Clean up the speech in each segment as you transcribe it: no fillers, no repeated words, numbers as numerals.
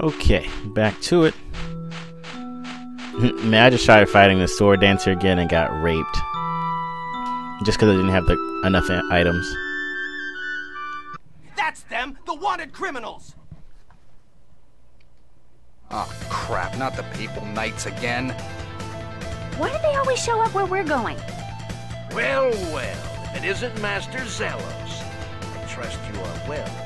Okay, back to it. Man, I just tried fighting the sword dancer again and got raped. Just because I didn't have enough items. That's them! The wanted criminals! Oh crap, not the Papal Knights again. Why do they always show up where we're going? Well, well, if it isn't Master Zelos. I trust you are well.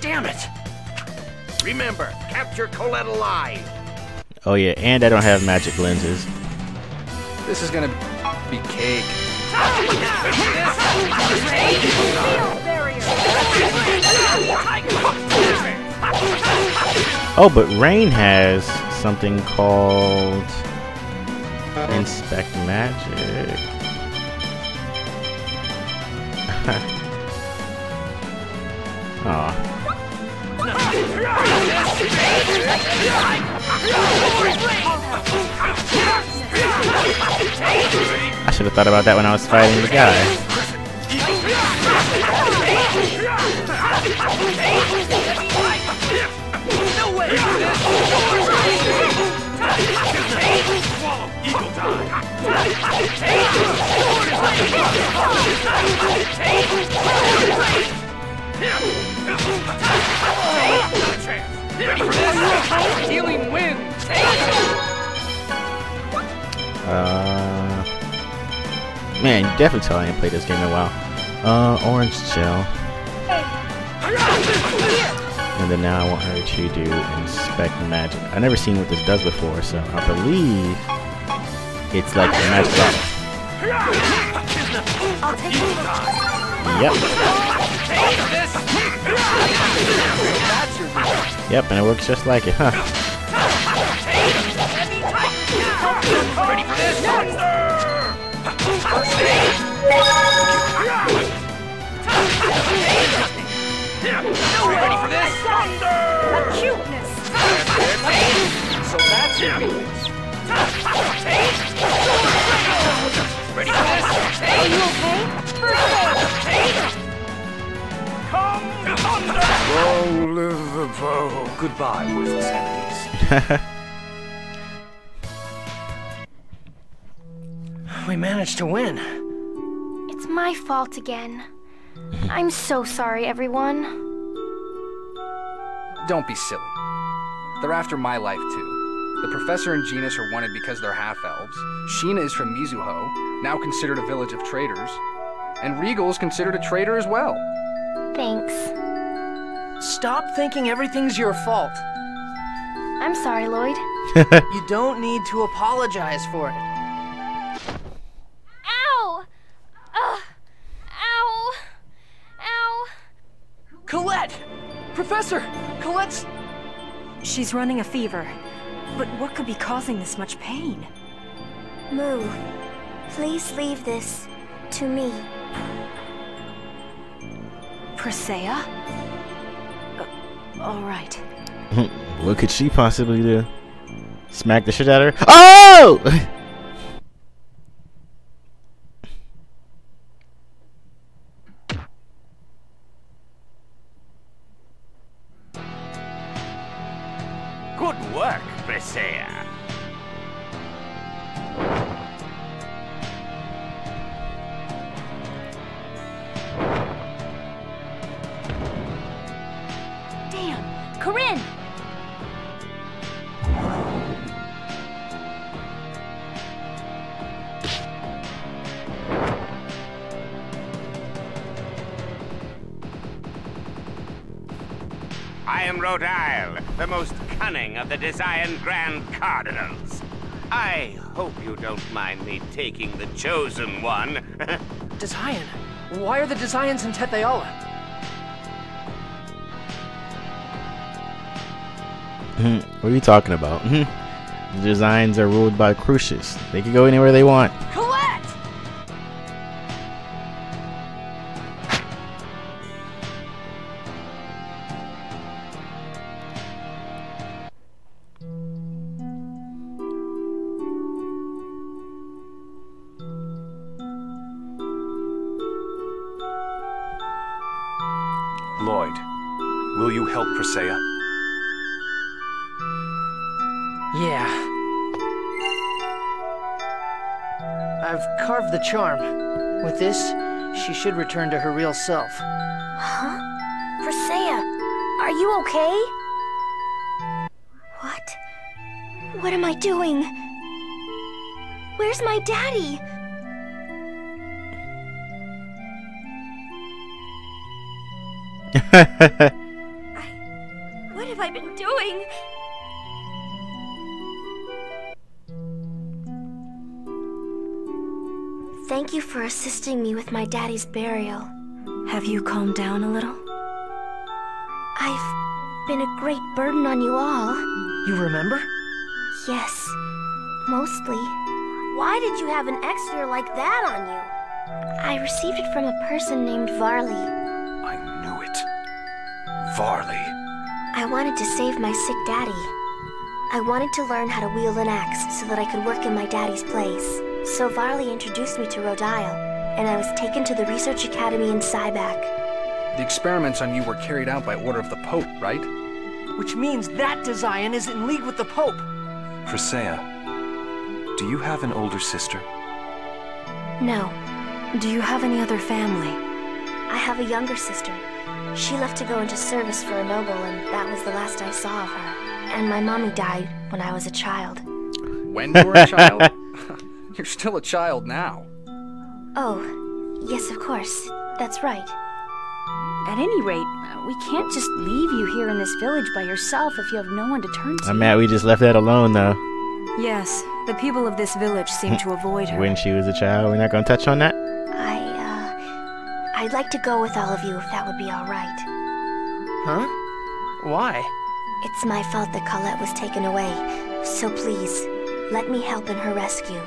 Damn it! Remember, capture Colette alive. Oh yeah, and I don't have magic lenses. This is gonna be cake. Oh, but Raine has something called Inspect Magic. Aw. I should have thought about that when I was fighting the guy. Man, you definitely tell I ain't played this game in a while. Orange gel. And then now I want her to do Inspect Magic. I've never seen what this does before, so I believe it's like a magic item. Yep. Yep, and it works just like it, huh? Ready for this? Goodbye, worthless enemies. We managed to win. It's my fault again. I'm so sorry, everyone. Don't be silly. They're after my life, too. The Professor and Genus are wanted because they're half-elves. Sheena is from Mizuho, now considered a village of traitors. And Regal's considered a traitor as well. Thanks. Stop thinking everything's your fault. I'm sorry, Lloyd. You don't need to apologize for it. Colette! Professor! Colette's... She's running a fever. But what could be causing this much pain? Moo, please leave this to me. Presea? Alright. What could she possibly do? Smack the shit out of her? Oh! Rodyle, the most cunning of the Desian Grand Cardinals. I hope you don't mind me taking the chosen one. Desian? Why are the Desians in Tethe'alla? What are you talking about? The Desians are ruled by Cruxis. They can go anywhere they want. you help Presea? Yeah. I've carved the charm. With this, she should return to her real self. Huh? Presea, are you okay? What am I doing? Where's my daddy? What have I been doing? Thank you for assisting me with my daddy's burial. Have you calmed down a little? I've been a great burden on you all. You remember? Yes, mostly. Why did you have an exeter like that on you? I received it from a person named Varley. I knew it. Varley. I wanted to save my sick daddy. I wanted to learn how to wield an axe so that I could work in my daddy's place. So Varley introduced me to Rodyle, and I was taken to the research academy in Sybak. The experiments on you were carried out by order of the Pope, right? Which means that Desian is in league with the Pope. Presea, do you have an older sister? No. Do you have any other family? I have a younger sister. She left to go into service for a noble, and that was the last I saw of her. And my mommy died when I was a child. When you were a child? You're still a child now. Oh, yes, of course. That's right. At any rate, we can't just leave you here in this village by yourself if you have no one to turn to. I'm mad we just left that alone, though. Yes, the people of this village seem to avoid her. When she was a child, we're not going to touch on that? I'd like to go with all of you if that would be all right. Huh? Why? It's my fault that Colette was taken away, so please, let me help in her rescue.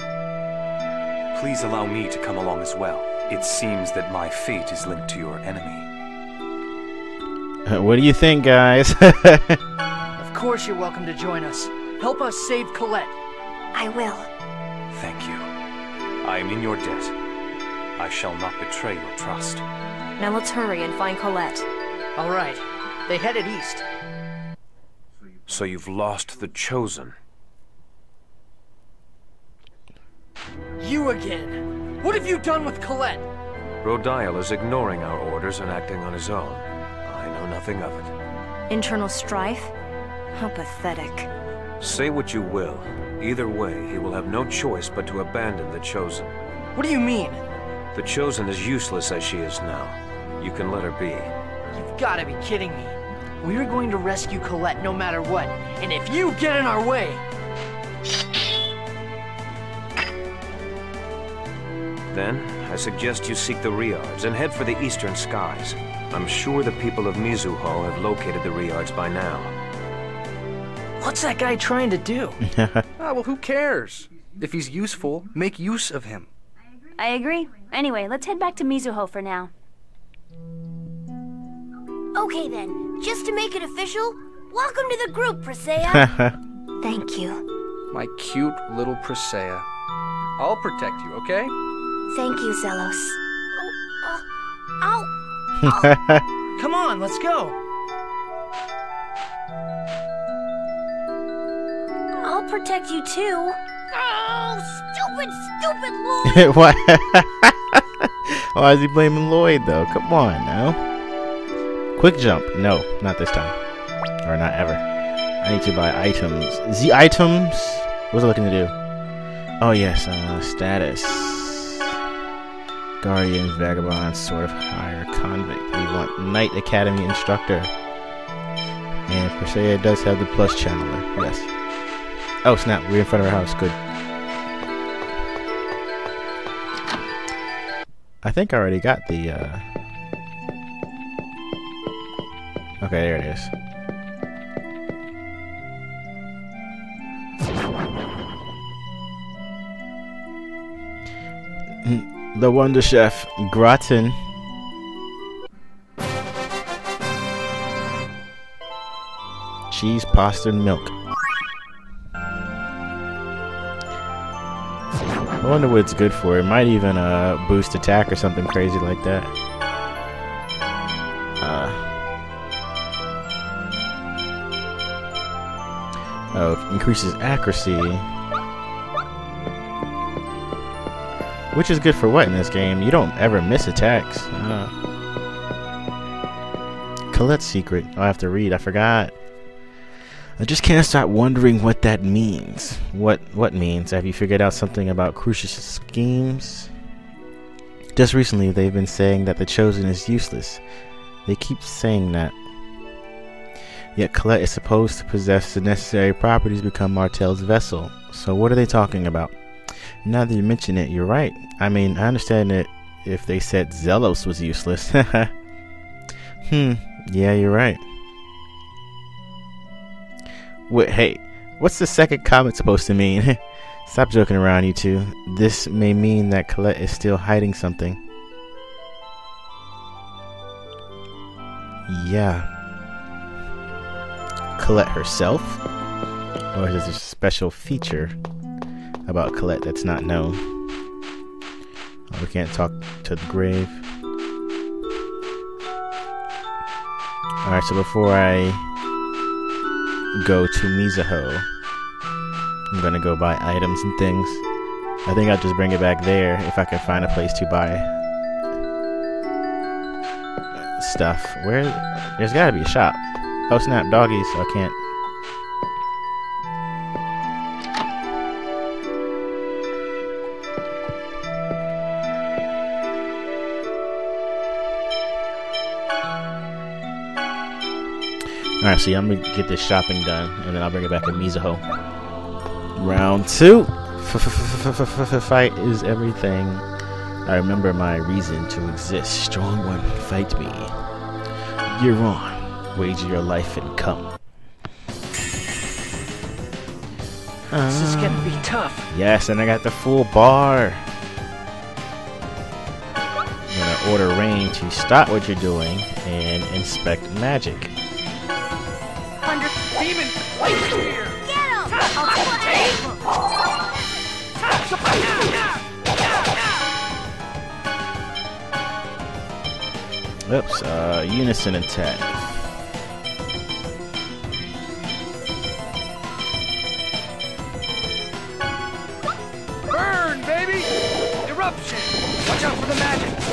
Please allow me to come along as well. It seems that my fate is linked to your enemy. What do you think, guys? Of course you're welcome to join us. Help us save Colette. I will. Thank you. I am in your debt. I shall not betray your trust. Now let's hurry and find Colette. All right. They headed east. So you've lost the Chosen. You again! What have you done with Colette? Rodyle is ignoring our orders and acting on his own. Nothing of it. Internal strife? How pathetic. Say what you will. Either way, he will have no choice but to abandon the Chosen. What do you mean? The Chosen is useless as she is now. You can let her be. You've got to be kidding me. We're going to rescue Colette no matter what. And if you get in our way... Then, I suggest you seek the Rheairds and head for the eastern skies. I'm sure the people of Mizuho have located the Rheairds by now. What's that guy trying to do? Well, who cares? If he's useful, make use of him. I agree. Anyway, let's head back to Mizuho for now. Okay then, just to make it official, welcome to the group, Presea. Thank you. My cute little Presea. I'll protect you, okay? Thank you, Zelos. Ow! Come on, let's go. I'll protect you too. Oh, stupid Lloyd! What? Why is he blaming Lloyd though? Come on now. Quick jump. No, not this time. Or not ever. I need to buy items. The items? What was I looking to do? Oh yes, status. Guardians, vagabonds, sort of higher convict. We want Knight Academy instructor. And Presea does have the plus channeler. Yes. Oh snap, we're in front of our house. Good. I think I already got the Okay, there it is. The Wonder Chef Gratin. Cheese, pasta, and milk. I wonder what it's good for. It might even boost attack or something crazy like that. increases accuracy. Which is good for what in this game? You don't ever miss attacks. Colette's secret. Oh, I have to read. I forgot. I just can't stop wondering what that means. What means? Have you figured out something about Cruxis' schemes? Just recently, they've been saying that the Chosen is useless. They keep saying that. Yet Colette is supposed to possess the necessary properties to become Martel's vessel. So what are they talking about? Now that you mention it, you're right. I mean, I understand it if they said Zelos was useless. Yeah, you're right. Wait, hey, what's the second comment supposed to mean? Stop joking around, you two. This may mean that Colette is still hiding something. Yeah. Colette herself? Or is this a special feature about Colette that's not known? Oh, we can't talk to the grave. Alright, so before I go to Mizuho, I'm gonna go buy items and things. I think I'll just bring it back there if I can find a place to buy stuff. Where? There's gotta be a shop. Oh snap, doggies, I can't. Alright, see, I'm gonna get this shopping done and then I'll bring it back to Mizuho. Round two! Fight is everything. I remember my reason to exist. Strong one, fight me. You're on. Wager your life and come. This is gonna be tough. Yes, and I got the full bar. I'm gonna order Raine to stop what you're doing and inspect magic. Under demon place here. Get him! Oops, unison attack. Watch out for the magic! Oh,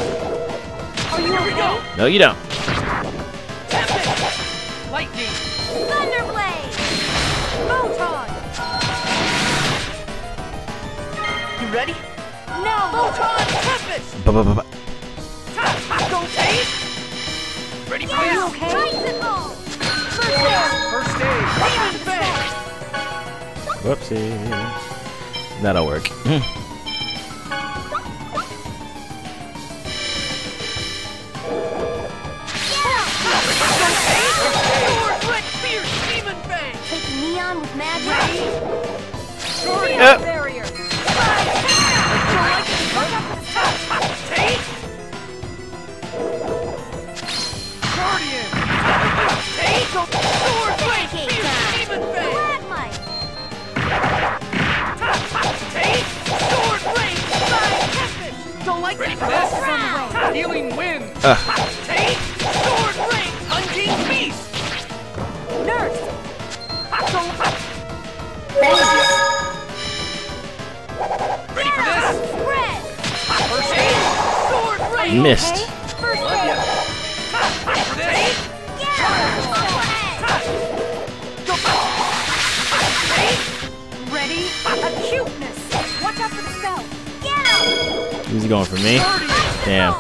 here we go! No, you don't. Tempest! Lightning! Thunderblade! Photon! You ready? No! Photon! Tempest! Don't aim! Ready for this? Okay. Tricycle! First aid! Demon Fang! Whoopsie. That'll work. Missed. Ready? Acuteness. Watch out for the spell. Get him. Who's he going for me? Damn.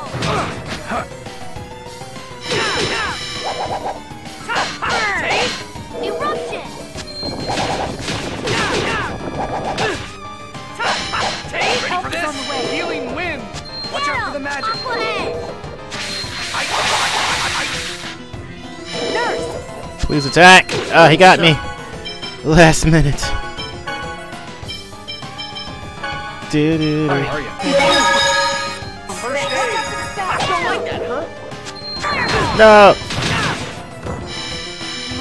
Please attack! Oh, he got me! Last minute. Doo-doo-doo. Are you? No!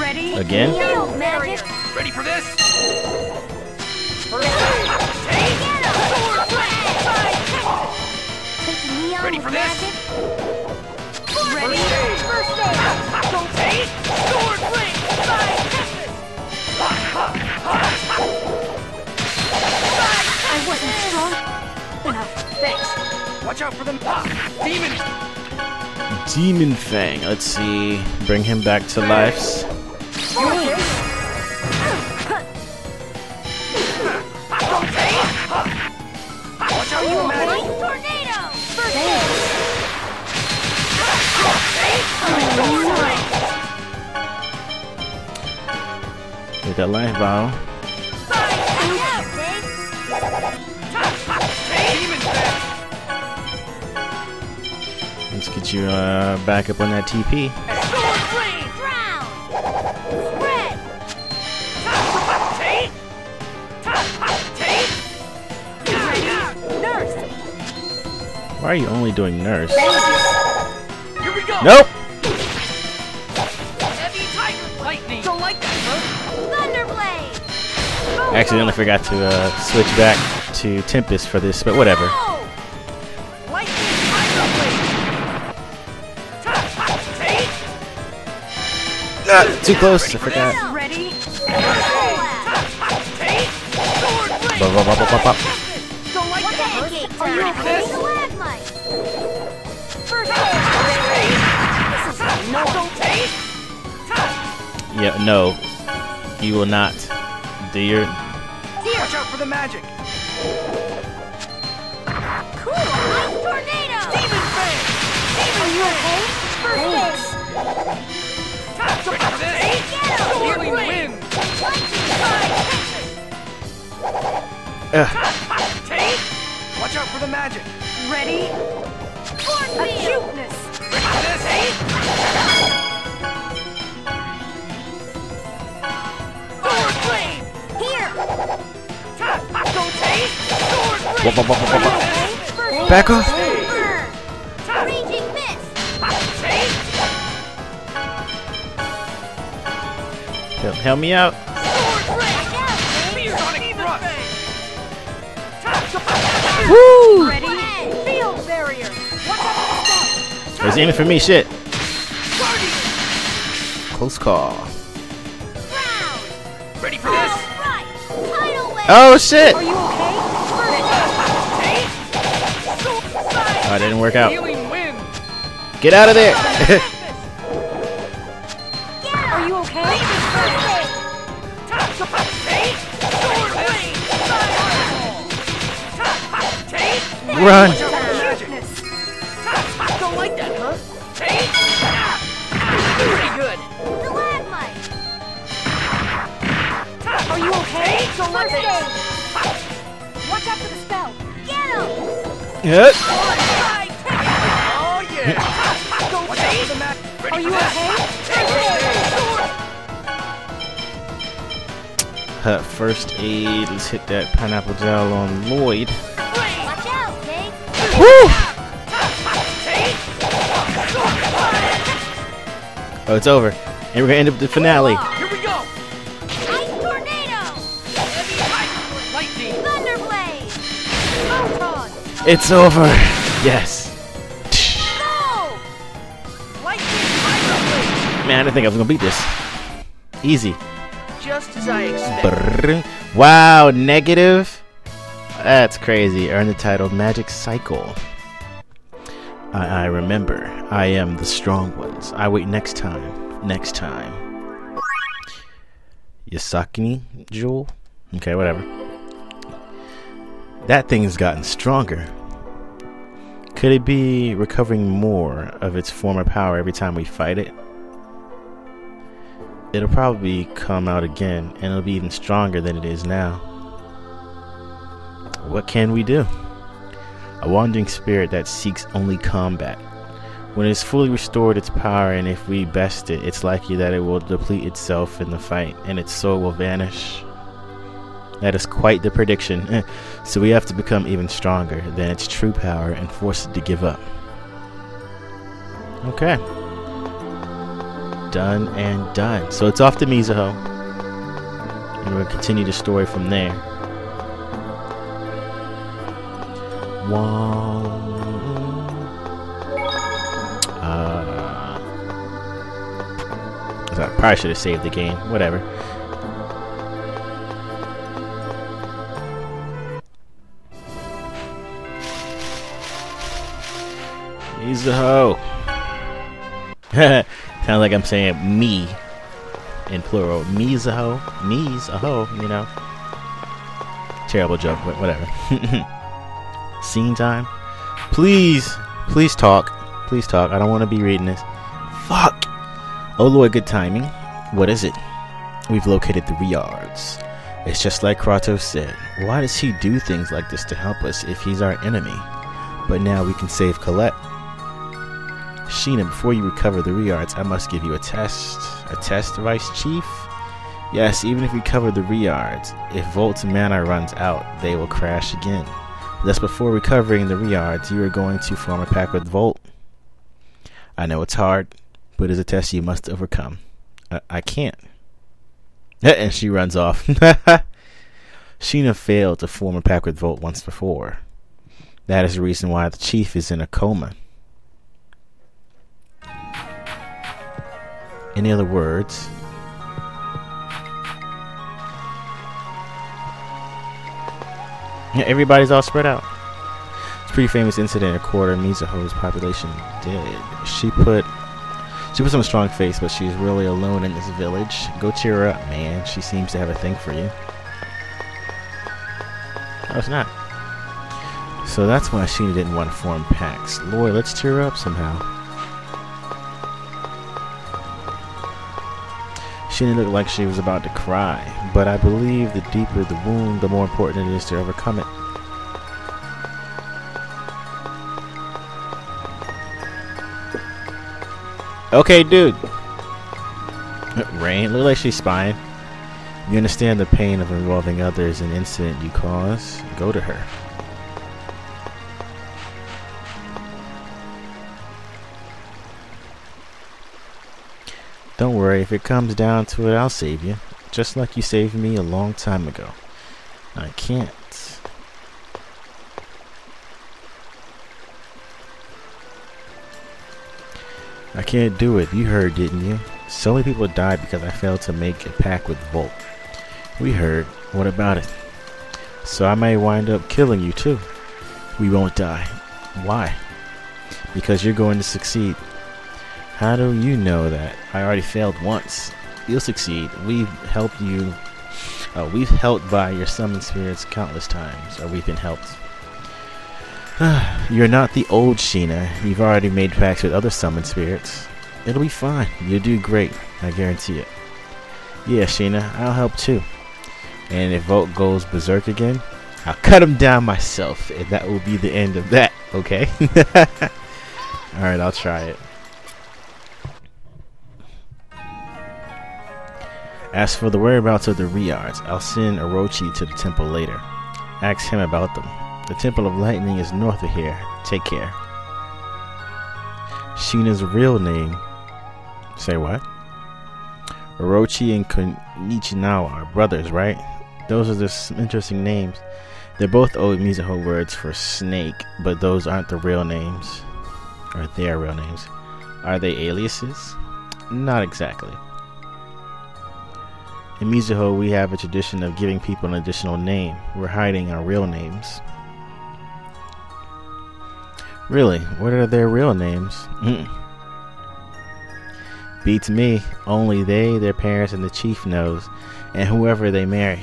Ready? Again? Ready for this? Ready for this? Ready? First aid! Sword ring by Tempest! Watch out for them. Ah, Demon Fang. Let's see. Bring him back to life. Watch out, you magic tornado. With that life bow. Let's get you back up on that TP. Why are you only doing nurse? Here we go. Nope. I accidentally forgot to switch back to Tempest for this, but whatever. Too close, I forgot. Yeah, no. You will not, dear. Watch out for the magic. Cool, tornado. Demon Fang. Watch out for the magic. Ready? Acuteness. Sword blade. Here. Back off. Help me out. Woo! It's aiming for me, shit. Close call. Ready for this? Oh shit! Oh, it didn't work out. Get out of there! Run! Don't like that, huh? Pretty good. Are you okay? Don't let it. Watch out for the spell. Get him! Yes. Oh yeah. Are you okay? First aid. Let's hit that pineapple gel on Lloyd. Woo! Oh, it's over. And we're gonna end up the finale. Here we go! Ice tornado! Heavy lightning! Thunderblade! Photon! It's over! Yes! No! Man, I didn't think I was gonna beat this. Easy. Just as I expected. Wow, negative? That's crazy. Earn the title Magic Cycle. I remember. I am the strong ones. I wait next time. Next time. Yasakini Jewel? Okay, whatever. That thing has gotten stronger. Could it be recovering more of its former power every time we fight it? It'll probably come out again, and it'll be even stronger than it is now. What can we do? A wandering spirit that seeks only combat. When it's fully restored its power, and if we best it, it's likely that it will deplete itself in the fight, and its soul will vanish. That is quite the prediction. So we have to become even stronger than its true power and force it to give up. Okay. Done and done. So it's off to Mizuho. And we'll continue the story from there. I probably should have saved the game. Whatever. Mizuho. Sounds like I'm saying me in plural. Mizuho. Mizuho, you know. Terrible joke, but whatever. Scene time. Please. Please talk. Please talk. I don't want to be reading this. Fuck. Oh Lord, good timing. What is it? We've located the Rheairds. It's just like Kratos said. Why does he do things like this to help us if he's our enemy? But now we can save Colette. Sheena, before you recover the Rheairds, I must give you a test. A test, Vice Chief? Yes, even if we cover the Rheairds, if Volt's mana runs out, they will crash again. Thus, before recovering the Rheairds, you are going to form a pact with Volt. I know it's hard, but it's a test you must overcome. I can't. And she runs off. Sheena failed to form a pact with Volt once before. That is the reason why the chief is in a coma. In other words, everybody's all spread out. It's a pretty famous incident. A quarter of Mizuho's population dead. She put on a strong face, but she's really alone in this village. Go cheer her up, man. She seems to have a thing for you. No, it's not. So that's why Sheena didn't want to form packs. Lloyd, let's cheer her up somehow. Sheena looked like she was about to cry, but I believe the deeper the wound, the more important it is to overcome it. Okay, dude. Raine, look like she's spying. You understand the pain of involving others in an incident you cause? Go to her. Don't worry, if it comes down to it, I'll save you. Just like you saved me a long time ago. I can't. I can't do it. You heard, didn't you? So many people died because I failed to make a pact with Volt. We heard. What about it? So I may wind up killing you too. We won't die. Why? Because you're going to succeed. How do you know that? I already failed once. You'll succeed. We've helped you. We've helped by your summoned spirits countless times, or we've been helped. You're not the old Sheena. You've already made pacts with other summoned spirits. It'll be fine. You'll do great. I guarantee it. Yeah, Sheena, I'll help too. And if Volt goes berserk again, I'll cut him down myself, and that will be the end of that. Okay. All right, I'll try it. As for the whereabouts of the Rheairds, I'll send Orochi to the temple later. Ask him about them. The Temple of Lightning is north of here. Take care. Sheena's real name... Say what? Orochi and Kunichinawa are brothers, right? Those are just some interesting names. They're both old Mizuho words for snake, but those aren't the real names. Or their real names. Are they aliases? Not exactly. In Mizuho, we have a tradition of giving people an additional name. We're hiding our real names. Really? What are their real names? Beats me. Only they, their parents, and the chief knows, and whoever they marry.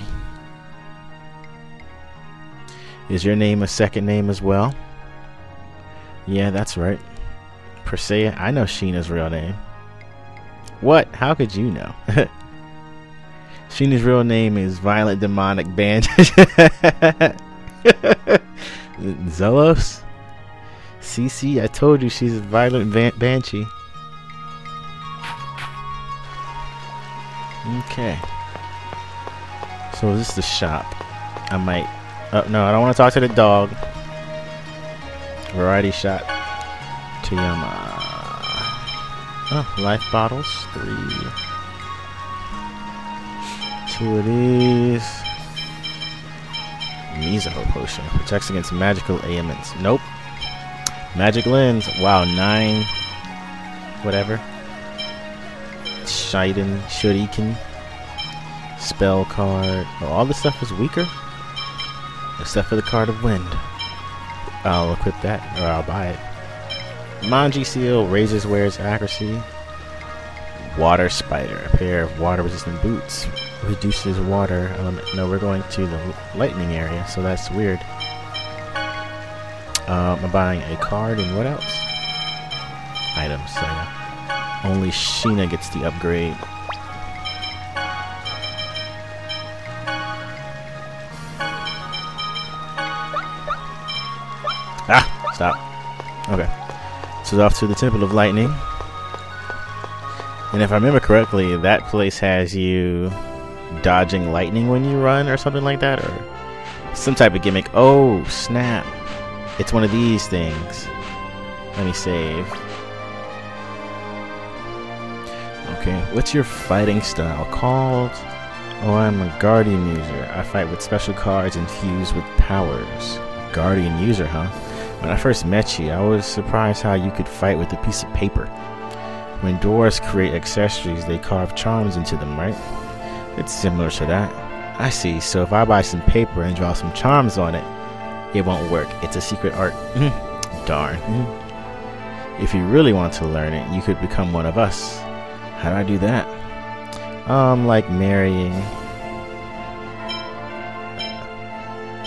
Is your name a second name as well? Yeah, that's right. Presea, I know Sheena's real name. What? How could you know? Sheena's real name is Violent Demonic Band. Zelos? CC, I told you she's a violent banshee. Okay. So this is the shop. I might... Oh, no, I don't want to talk to the dog. Variety shop. Tiyama. Oh, life bottles. 3... Two of these. Mizuho potion protects against magical ailments. Nope. Magic lens. Wow, 9. Whatever. Shiden Shuriken. Spell card. Oh, all this stuff is weaker, except for the card of wind. I'll equip that, or I'll buy it. Manji seal raises wearer's accuracy. Water spider, a pair of water resistant boots, reduces water. No, we're going to the lightning area, so that's weird. I'm buying a card and what else? Items. So only Sheena gets the upgrade. Ah! Stop. Okay. So it's off to the Temple of Lightning. And if I remember correctly, that place has you dodging lightning when you run or something like that, or some type of gimmick. Oh, snap. It's one of these things. Let me save. Okay, what's your fighting style called? Oh, I'm a Guardian user. I fight with special cards infused with powers. Guardian user, huh? When I first met you, I was surprised how you could fight with a piece of paper. When dwarves create accessories, they carve charms into them, right? It's similar to that. I see, so if I buy some paper and draw some charms on it, it won't work. It's a secret art. Darn. If you really want to learn it, you could become one of us. How do I do that? Like marrying...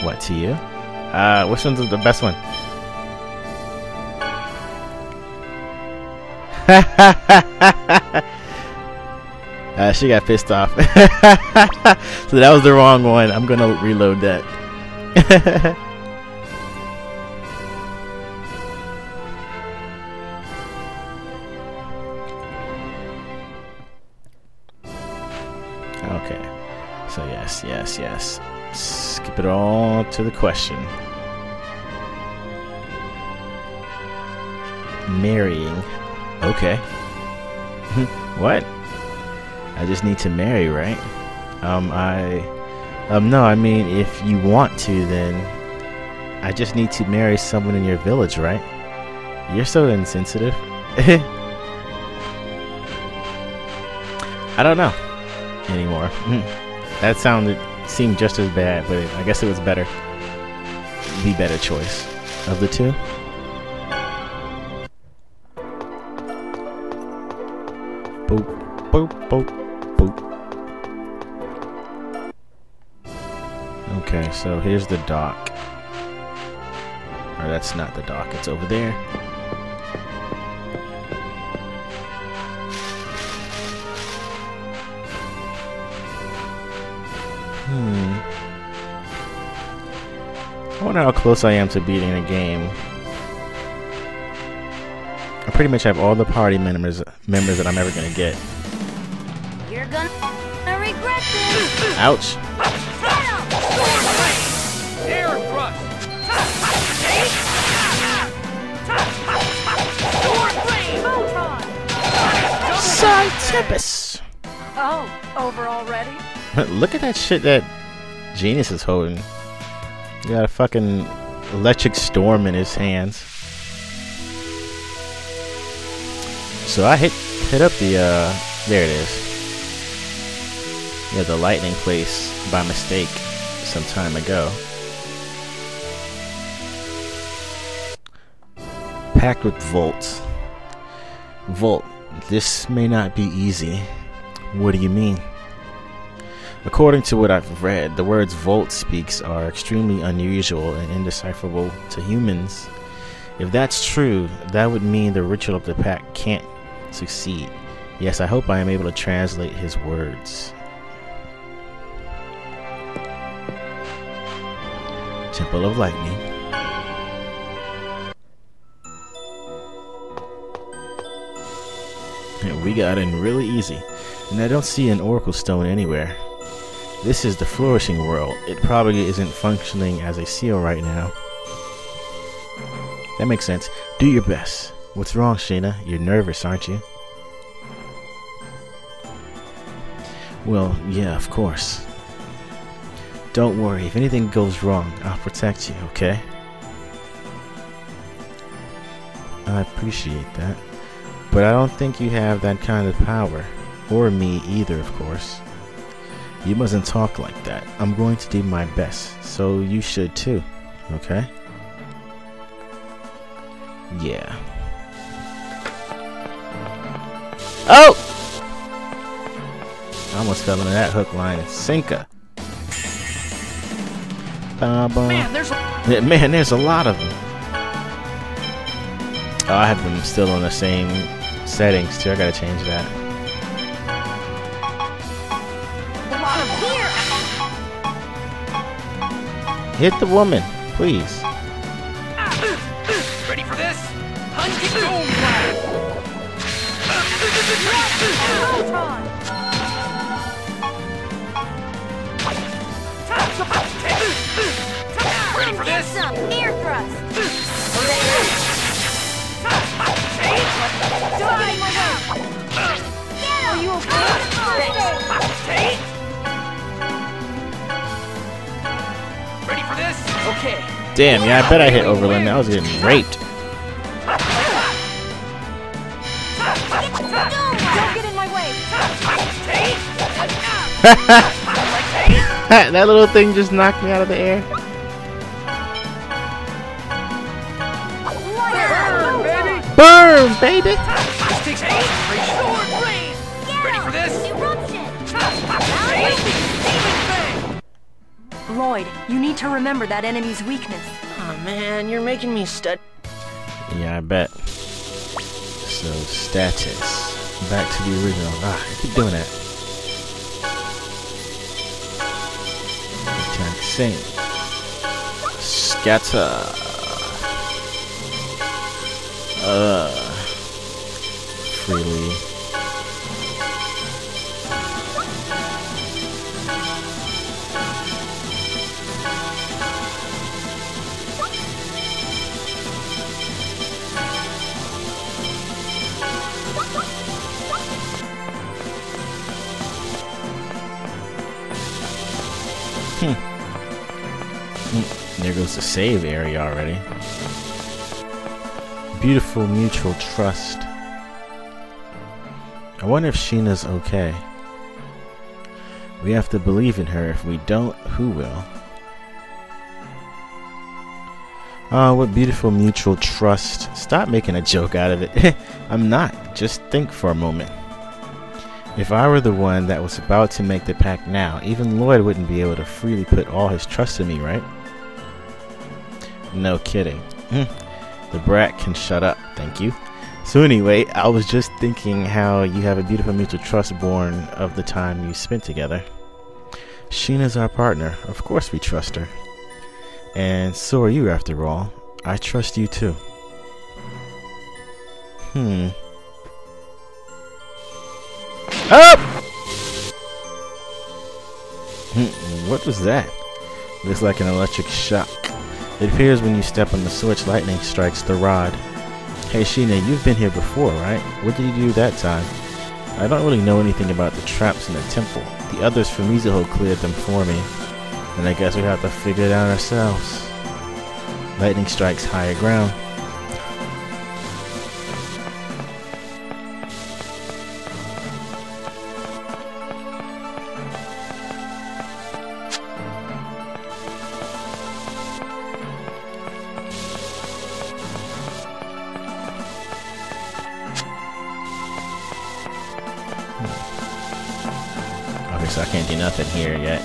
What, to you? Which one's the best one? She got pissed off. So that was the wrong one. I'm gonna reload that. Yes. Skip it all to the question. Marrying. Okay. What? I just need to marry, right? No, I mean, if you want to, then I just need to marry someone in your village, right? You're so insensitive. I don't know anymore. That seemed just as bad, but I guess it was better. The better choice of the two. Boop, boop, boop, boop. Okay, so here's the dock. Or that's not the dock, it's over there. I wonder how close I am to beating the game. I pretty much have all the party members that I'm ever gonna get. You're gonna regret this. Ouch. Psy Tempest. Oh, over already? Look at that shit that Genius is holding. He got a fucking electric storm in his hands. So I hit up the there it is. Yeah, the lightning place by mistake some time ago. Packed with Volt. Volt, this may not be easy. What do you mean? According to what I've read, the words Volt speaks are extremely unusual and indecipherable to humans. If that's true, that would mean the ritual of the pack can't succeed. Yes, I hope I am able to translate his words. Temple of Lightning. And we got in really easy. And I don't see an Oracle Stone anywhere. This is the flourishing world. It probably isn't functioning as a seal right now. That makes sense. Do your best. What's wrong, Sheena? You're nervous, aren't you? Well, yeah, of course. Don't worry. If anything goes wrong, I'll protect you, okay? I appreciate that. But I don't think you have that kind of power. Or me either, of course. You mustn't talk like that. I'm going to do my best, so you should too, okay? Yeah. Oh! I almost fell into that hook, line, and sinker. Man, there's a lot of them. Oh, I have them still on the same settings, too. I gotta change that. The bottom here. Hit the woman, please. Ready for this? Ready for this? Air thrust. Ready for this? Okay. Damn, yeah, I bet I hit over limit. I was getting raped. That little thing just knocked me out of the air. Burn, baby! Ready for this? Lloyd, you need to remember that enemy's weakness. Oh man, you're making me stutter. Yeah, I bet. So status. Back to the original. Ah, I keep doing that. Same. Scatter. Freely. There goes the save area already. Beautiful mutual trust. I wonder if Sheena's okay. We have to believe in her. If we don't, who will? Oh, what beautiful mutual trust. Stop making a joke out of it. I'm not. Just think for a moment. If I were the one that was about to make the pact now, even Lloyd wouldn't be able to freely put all his trust in me, right? No kidding. The brat can shut up, thank you. So anyway, I was just thinking how you have a beautiful mutual trust born of the time you spent together. Sheena's our partner. Of course we trust her. And so are you, after all. I trust you too. Oh! What was that? Looks like an electric shock. It appears when you step on the switch, lightning strikes the rod. Hey Sheena, you've been here before, right? What did you do that time? I don't really know anything about the traps in the temple. The others from Mizuho cleared them for me. And I guess we have to figure it out ourselves. Lightning strikes higher ground. So I can't do nothing here yet.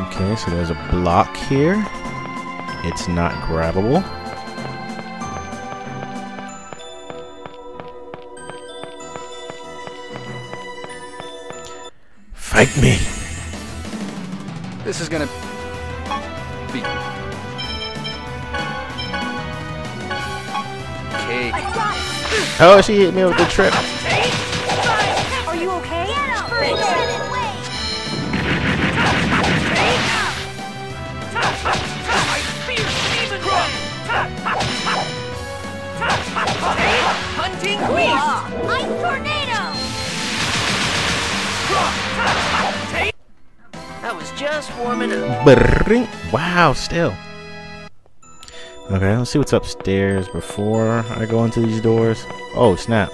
Okay, so there's a block here. It's not grabbable. Fight me! This is gonna... Oh, she hit me with the trip. Are you okay? Hunting queen. Ice tornado. That was just warming up. Wow, still. Okay, let's see what's upstairs before I go into these doors. Oh, snap.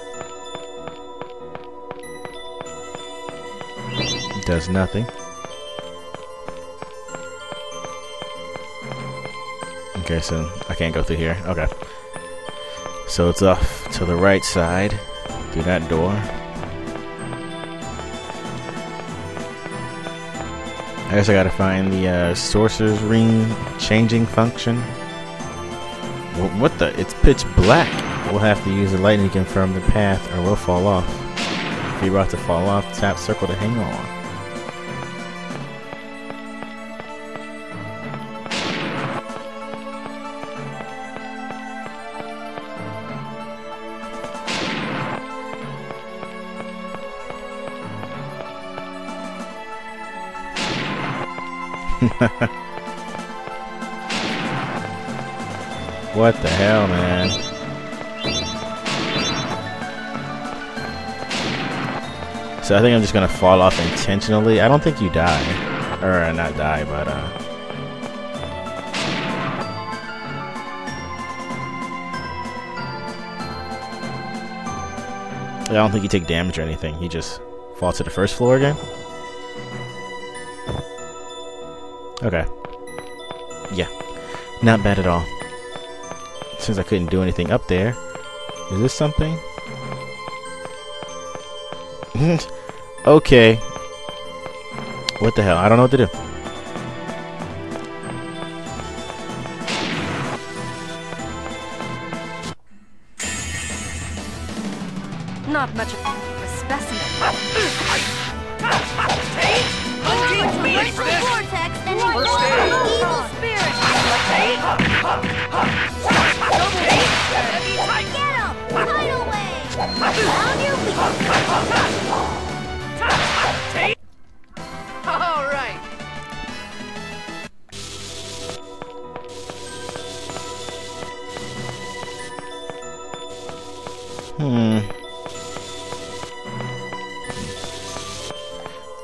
does nothing. Okay, so I can't go through here. Okay. So it's off to the right side through that door. I guess I gotta find the sorcerer's ring changing function. What the? It's pitch black. We'll have to use the lightning again from the path or we'll fall off. If you're about to fall off, tap circle to hang on. What the hell, man? So I think I'm just gonna fall off intentionally. I don't think you die, or not die, but I don't think you take damage or anything. You just fall to the first floor again. Okay. Yeah, not bad at all. Since I couldn't do anything up there, is this something? Okay. What the hell? I don't know what to do. Not much of a specimen. Alright.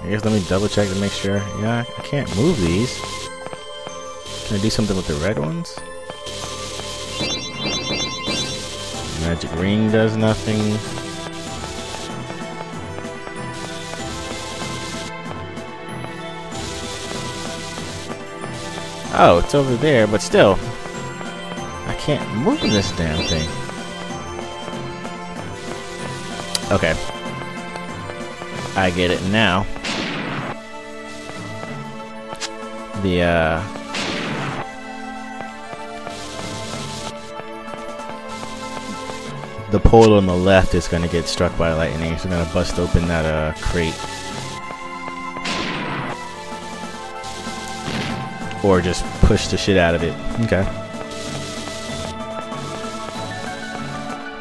I guess let me double check to make sure. Yeah, I can't move these. Can I do something with the red ones? Magic ring does nothing. Oh, it's over there, but still. I can't move this damn thing. Okay. I get it now. The, the pole on the left is gonna get struck by lightning. It's gonna bust open that, crate. Or just push the shit out of it. Okay.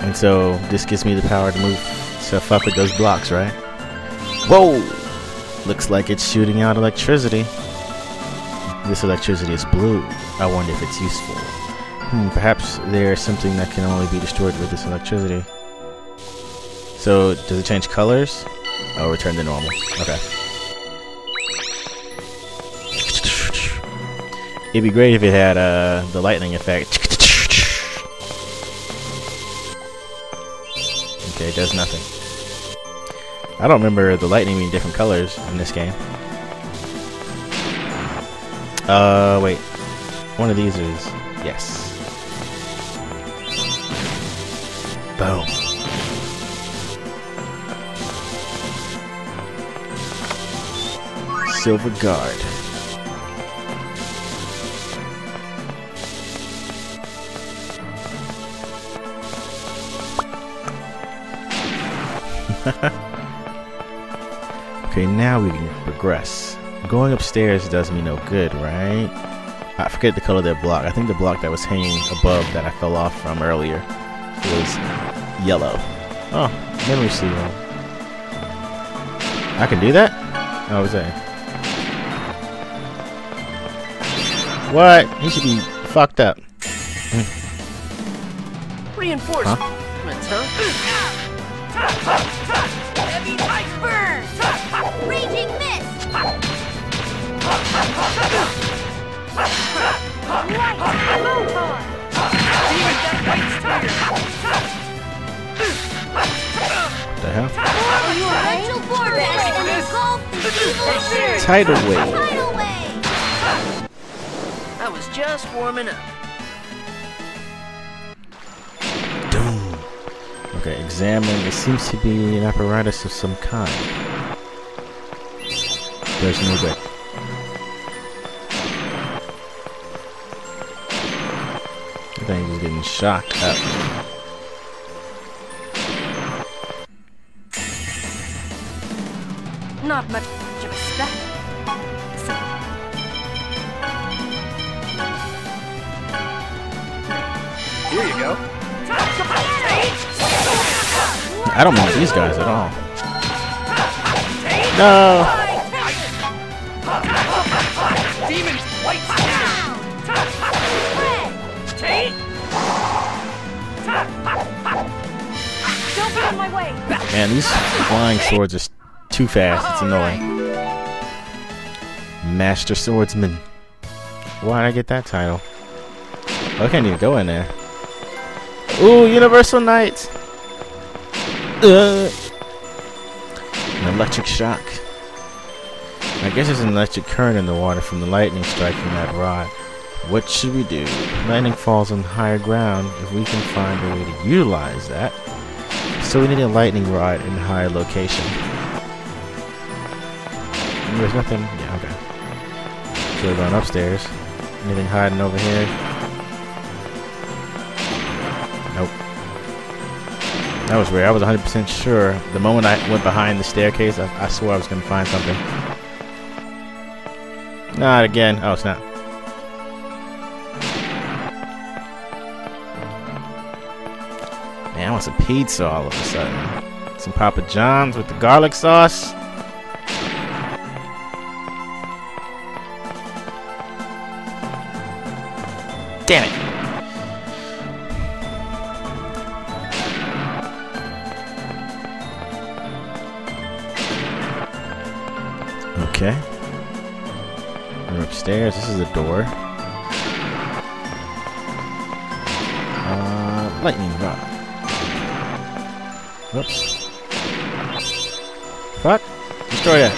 And so this gives me the power to move stuff up with those blocks, right? Whoa! Looks like it's shooting out electricity. This electricity is blue. I wonder if it's useful. Perhaps there's something that can only be destroyed with this electricity. So does it change colors? Oh, return to normal. Okay. It'd be great if it had the lightning effect. Okay, it does nothing. I don't remember the lightning being different colors in this game. Wait. One of these is... yes. Boom. Silver guard. Okay, now we can progress. Going upstairs does me no good, right? I forget the color of that block. I think the block that was hanging above that I fell off from earlier was yellow. Oh, memory seal. I can do that? Oh, was that? What? He should be fucked up. Reinforced. Huh? Heavy tight burn! Raging mist! White Luthor! Demon that white spirit! What the hell? Torrential Vortex and engulf the Tidal wave. I was just warming up. Doom. Okay, examine. It seems to be an apparatus of some kind. There's no way. I think he's getting shocked up. Not much of a step. Here you go. I don't want these guys at all. No. Demons, white don't get in my way. Man, these flying swords are too fast, it's annoying. Master Swordsman. Why did I get that title? I can't even go in there. Ooh, Universal Knight! An electric shock. I guess there's an electric current in the water from the lightning striking that rod. What should we do? Lightning falls on higher ground. If we can find a way to utilize that. So we need a lightning rod in a higher location. There's nothing. Yeah, okay. So we're going upstairs. Anything hiding over here? Nope. That was weird. I was 100% sure. The moment I went behind the staircase, I swore I was going to find something. Not again. Oh, it's not. Man, I want some pizza all of a sudden. Some Papa John's with the garlic sauce. Damn it! Okay. We're upstairs. This is a door. Lightning rod. Whoops. Fuck! Destroy that.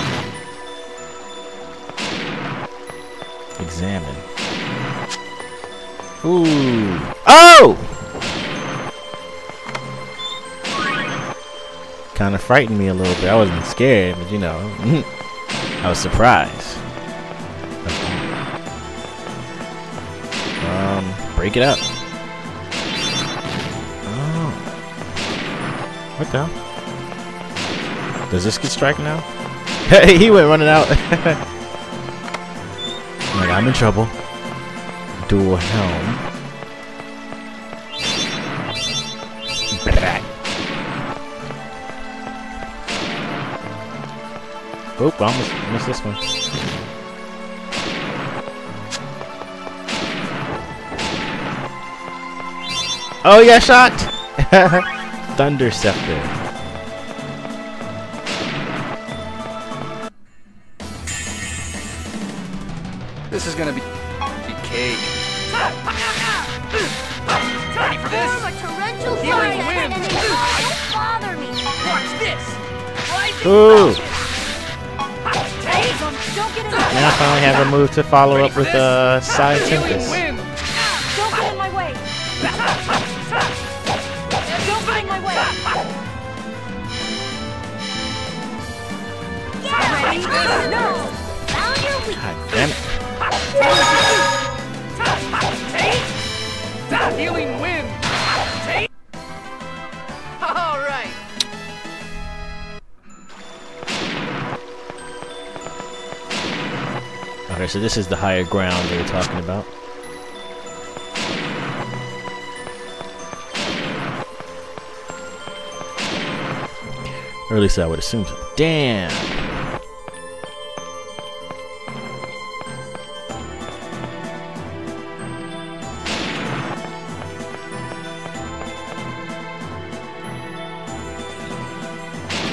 Examine. Ooh. Oh! Kind of frightened me a little bit. I wasn't scared, but you know, I was surprised. Break it up. Oh. What the hell? Does this get strike now? Hey, he went running out. Like, I'm in trouble. Dual helm. Oop, I almost missed this one. Oh, you got shocked! Thunder Scepter. This is gonna be cake. Ready for this? A torrential fire wind. Don't bother me. Watch this. Ooh. Now I finally have a move to follow up with Psy Tempest. Don't get in my way. Don't get in my way. No. God damn it. The healing wind. All right. Okay, so this is the higher ground they were talking about. Or at least I would assume so. Damn.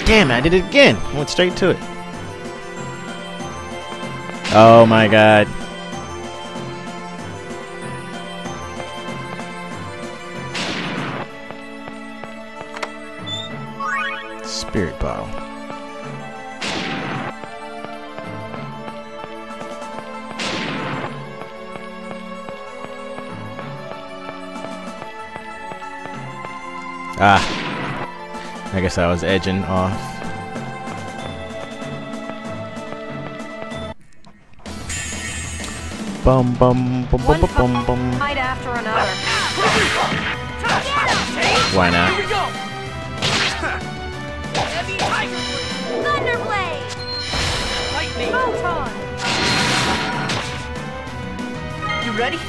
Damn, I did it again. I went straight to it. Oh my god. Spirit bottle. Ah, I guess I was edging off. Bum bum bum bum bum bum bum. Fight after another. Why not? Here we go. Heavy tiger. Thunderblade. Lightning. Photon. You ready?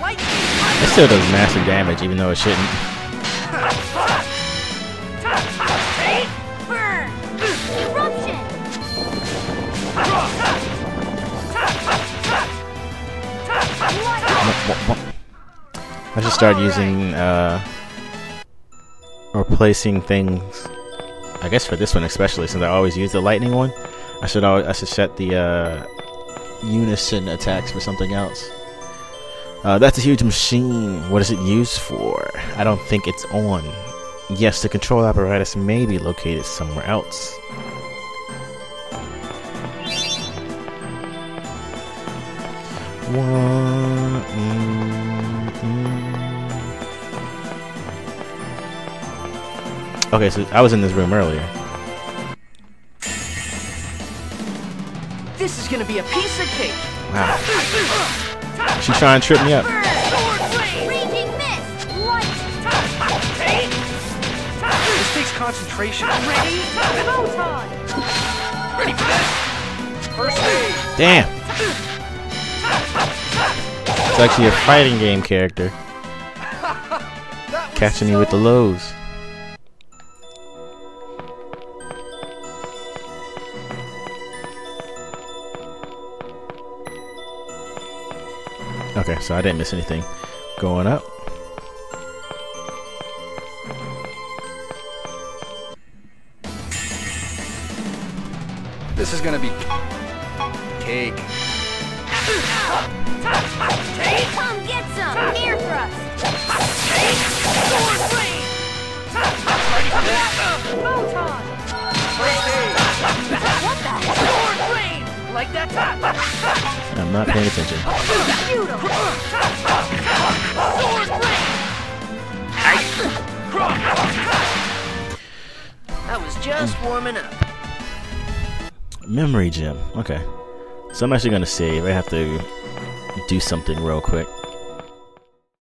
Lightning. It still does massive damage, even though it shouldn't. Burn. Eruption. I should start using, replacing things, I guess for this one especially, since I always use the lightning one. I should set the, unison attacks for something else. That's a huge machine. What is it used for? I don't think it's on. Yes, the control apparatus may be located somewhere else. Okay, so I was in this room earlier. This is gonna be a piece of cake. Wow. She trying to trip me up. This takes concentration. Ready for this? First aid. Damn. It's actually a fighting game character. Catching you with the lows. Okay, so I didn't miss anything. Going up. This is gonna be cake. Come get some near thrust. Photon. What the heck? Like that top. I'm not paying attention. That was just warming up. Memory gem. Okay. So I'm actually going to save. I have to do something real quick.